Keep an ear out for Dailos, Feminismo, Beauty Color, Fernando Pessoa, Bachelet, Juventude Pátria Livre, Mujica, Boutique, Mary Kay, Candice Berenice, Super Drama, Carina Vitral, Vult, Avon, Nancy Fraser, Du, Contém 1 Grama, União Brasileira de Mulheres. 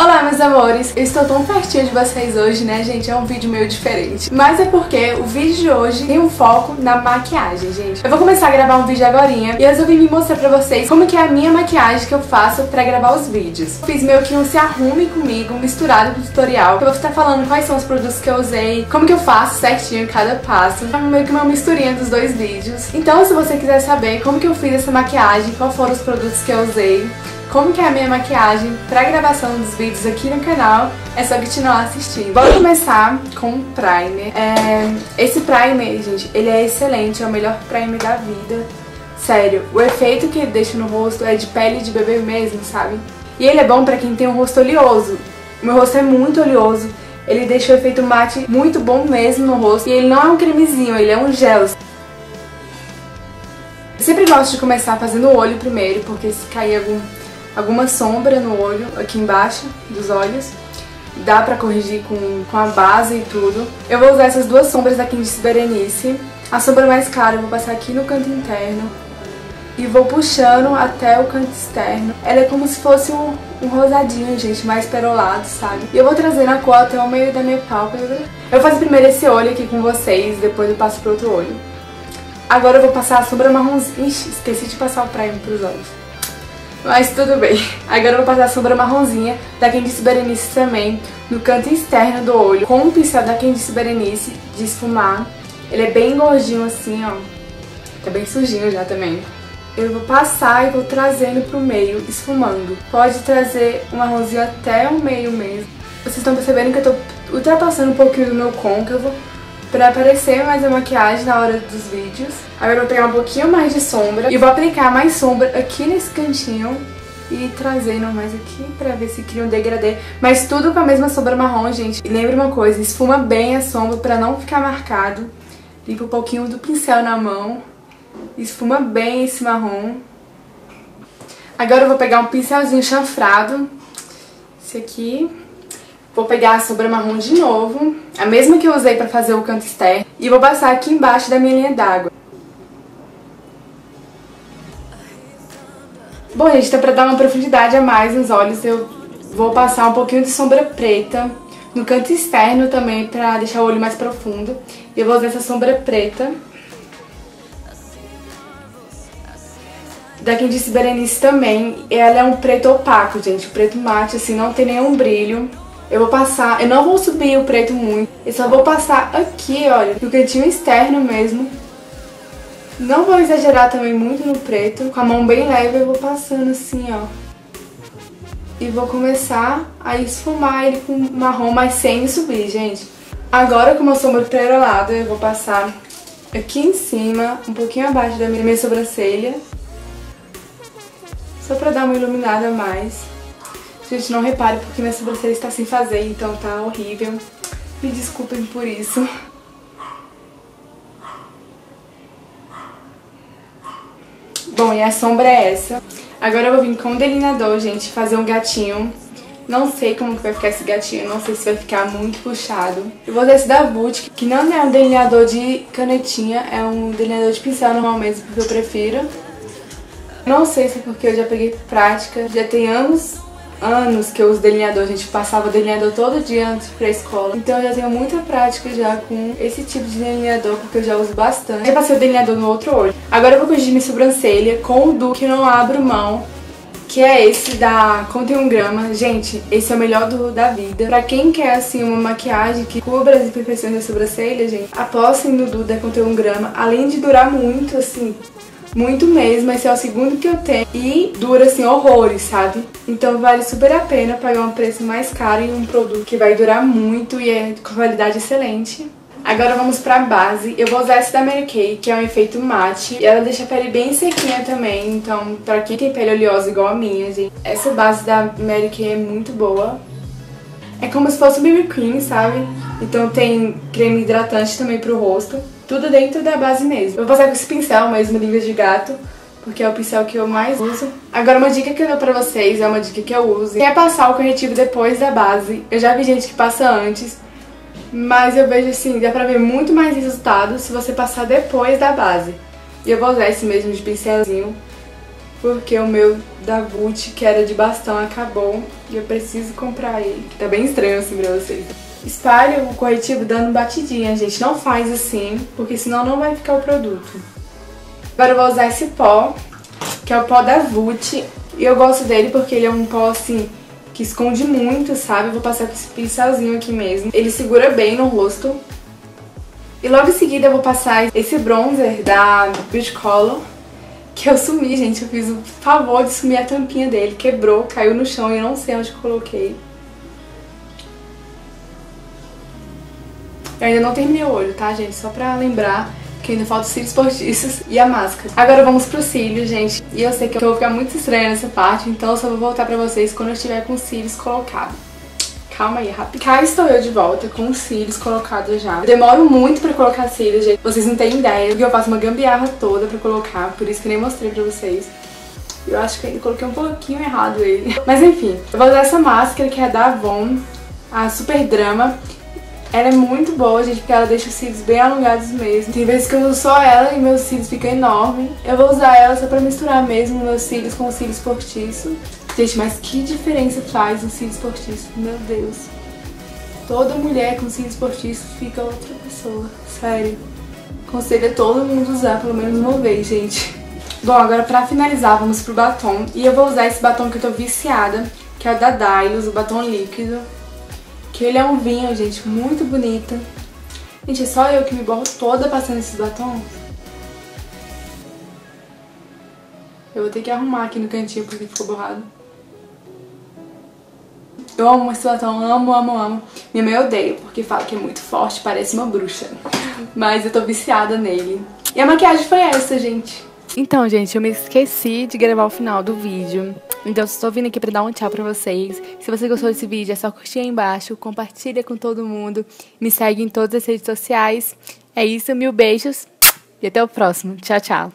Olá meus amores, eu estou tão pertinho de vocês hoje, né gente, é um vídeo meio diferente. Mas é porque o vídeo de hoje tem um foco na maquiagem, gente. Eu vou começar a gravar um vídeo agorinha e eu resolvi me mostrar pra vocês como que é a minha maquiagem que eu faço pra gravar os vídeos. Eu fiz meio que um se arrume comigo, misturado com tutorial. Eu vou estar falando quais são os produtos que eu usei, como que eu faço certinho cada passo. É meio que uma misturinha dos dois vídeos. Então se você quiser saber como que eu fiz essa maquiagem, quais foram os produtos que eu usei, como que é a minha maquiagem pra gravação dos vídeos aqui no canal, é só continuar assistindo. Vou começar com um primer. Esse primer, gente, ele é excelente, é o melhor primer da vida. Sério, o efeito que ele deixa no rosto é de pele de bebê mesmo, sabe? E ele é bom pra quem tem um rosto oleoso. O meu rosto é muito oleoso, ele deixa o efeito mate muito bom mesmo no rosto. E ele não é um cremezinho, ele é um gel. Eu sempre gosto de começar fazendo o olho primeiro, porque se cair alguma sombra no olho, aqui embaixo dos olhos, dá pra corrigir com a base e tudo. Eu vou usar essas duas sombras da Candice Berenice. A sombra mais clara eu vou passar aqui no canto interno e vou puxando até o canto externo. Ela é como se fosse um rosadinho, gente, mais perolado, sabe? E eu vou trazendo a cor até o meio da minha pálpebra. Eu faço primeiro esse olho aqui com vocês, depois eu passo pro outro olho. Agora eu vou passar a sombra marronzinha. Ixi, esqueci de passar o primer pros olhos. Mas tudo bem. Agora eu vou passar a sombra marronzinha da Candice Berenice também no canto externo do olho, com o pincel da Candice Berenice de esfumar. Ele é bem gordinho assim, ó. Tá bem sujinho já também. Eu vou passar e vou trazendo pro meio, esfumando. Pode trazer o marronzinho até o meio mesmo. Vocês estão percebendo que eu tô ultrapassando um pouquinho do meu côncavo pra aparecer mais a maquiagem na hora dos vídeos. Agora eu vou pegar um pouquinho mais de sombra e vou aplicar mais sombra aqui nesse cantinho e trazendo mais aqui pra ver se cria um degradê. Mas tudo com a mesma sombra marrom, gente. E lembra uma coisa, esfuma bem a sombra pra não ficar marcado. Limpa um pouquinho do pincel na mão, esfuma bem esse marrom. Agora eu vou pegar um pincelzinho chanfrado, esse aqui. Vou pegar a sombra marrom de novo, a mesma que eu usei pra fazer o canto externo, e vou passar aqui embaixo da minha linha d'água. Bom, gente, então pra dar uma profundidade a mais nos olhos, eu vou passar um pouquinho de sombra preta no canto externo também, pra deixar o olho mais profundo. E eu vou usar essa sombra preta da Candice Berenice também. Ela é um preto opaco, gente, preto mate, assim, não tem nenhum brilho. Eu vou passar, eu não vou subir o preto muito, eu só vou passar aqui, olha, no cantinho externo mesmo. Não vou exagerar também muito no preto, com a mão bem leve eu vou passando assim, ó. E vou começar a esfumar ele com marrom, mas sem subir, gente. Agora com uma sombra perolada eu vou passar aqui em cima, um pouquinho abaixo da minha sobrancelha. Só pra dar uma iluminada a mais. Gente, não repare porque minha sobrancelha está sem fazer, então tá horrível. Me desculpem por isso. Bom, e a sombra é essa. Agora eu vou vir com o delineador, gente, fazer um gatinho. Não sei como que vai ficar esse gatinho, não sei se vai ficar muito puxado. Eu vou usar esse da Boutique, que não é um delineador de canetinha, é um delineador de pincel normal mesmo, porque eu prefiro. Não sei se é porque eu já peguei prática, já tem anos que eu uso delineador, gente, passava delineador todo dia antes pra escola. Então eu já tenho muita prática já com esse tipo de delineador, porque eu já uso bastante. Já passei o delineador no outro olho. Agora eu vou corrigir minha sobrancelha com o Du, que não abro mão, que é esse da Contém 1 Grama. Gente, esse é o melhor Du da vida. Pra quem quer, assim, uma maquiagem que cubra as imperfeições da sobrancelha, gente, apostem no Du da Contém 1 Grama. Além de durar muito, assim... muito mesmo, esse é o segundo que eu tenho e dura assim horrores, sabe? Então vale super a pena pagar um preço mais caro em um produto que vai durar muito e é de qualidade excelente. Agora vamos pra base. Eu vou usar essa da Mary Kay, que é um efeito mate. E ela deixa a pele bem sequinha também, então pra quem tem pele oleosa igual a minha, gente, essa base da Mary Kay é muito boa. É como se fosse um BB Cream, sabe? Então tem creme hidratante também pro rosto. Tudo dentro da base mesmo. Eu vou passar com esse pincel mesmo, língua de gato, porque é o pincel que eu mais uso. Agora uma dica que eu dou pra vocês, é uma dica que eu uso, que é passar o corretivo depois da base. Eu já vi gente que passa antes, mas eu vejo assim, dá pra ver muito mais resultado se você passar depois da base. E eu vou usar esse mesmo de pincelzinho porque o meu da Vult, que era de bastão, acabou e eu preciso comprar ele. Tá bem estranho assim pra vocês. Espalha o corretivo dando batidinha, gente. Não faz assim, porque senão não vai ficar o produto. Agora eu vou usar esse pó, que é o pó da Vult. E eu gosto dele porque ele é um pó assim, que esconde muito, sabe? Eu vou passar com esse pincelzinho aqui mesmo. Ele segura bem no rosto. E logo em seguida eu vou passar esse bronzer da Beauty Color, que eu sumi, gente. Eu fiz o favor de sumir a tampinha dele. Quebrou, caiu no chão e eu não sei onde eu coloquei. Eu ainda não terminei o olho, tá, gente? Só pra lembrar que ainda falta os cílios postiços e a máscara. Agora vamos pro cílio, gente. E eu sei que eu vou ficar muito estranha nessa parte, então eu só vou voltar pra vocês quando eu estiver com os cílios colocados. Calma aí, rápido. Cá estou eu de volta com os cílios colocados já. Eu demoro muito pra colocar cílios, gente. Vocês não têm ideia, porque eu faço uma gambiarra toda pra colocar, por isso que nem mostrei pra vocês. Eu acho que eu coloquei um pouquinho errado ele. Mas enfim, eu vou usar essa máscara que é da Avon, a Super Drama. Ela é muito boa, gente, porque ela deixa os cílios bem alongados mesmo. Tem vezes que eu uso só ela e meus cílios ficam enormes. Eu vou usar ela só pra misturar mesmo meus cílios com os cílios postiço. Gente, mas que diferença faz os cílios postiços? Meu Deus. Toda mulher com cílios postiços fica outra pessoa. Sério. Aconselho a todo mundo usar pelo menos uma vez, gente. Bom, agora pra finalizar, vamos pro batom. E eu vou usar esse batom que eu tô viciada, que é o da Dailos, o batom líquido. Que ele é um vinho, gente, muito bonita. Gente, é só eu que me borro toda passando esses batons. Eu vou ter que arrumar aqui no cantinho porque ficou borrado. Eu amo esse batom, amo, amo, amo. Minha mãe odeia porque fala que é muito forte, parece uma bruxa. Mas eu tô viciada nele. E a maquiagem foi essa, gente. Então, gente, eu me esqueci de gravar o final do vídeo. Então, estou vindo aqui pra dar um tchau pra vocês. Se você gostou desse vídeo, é só curtir aí embaixo, compartilha com todo mundo, me segue em todas as redes sociais. É isso, mil beijos e até o próximo. Tchau, tchau.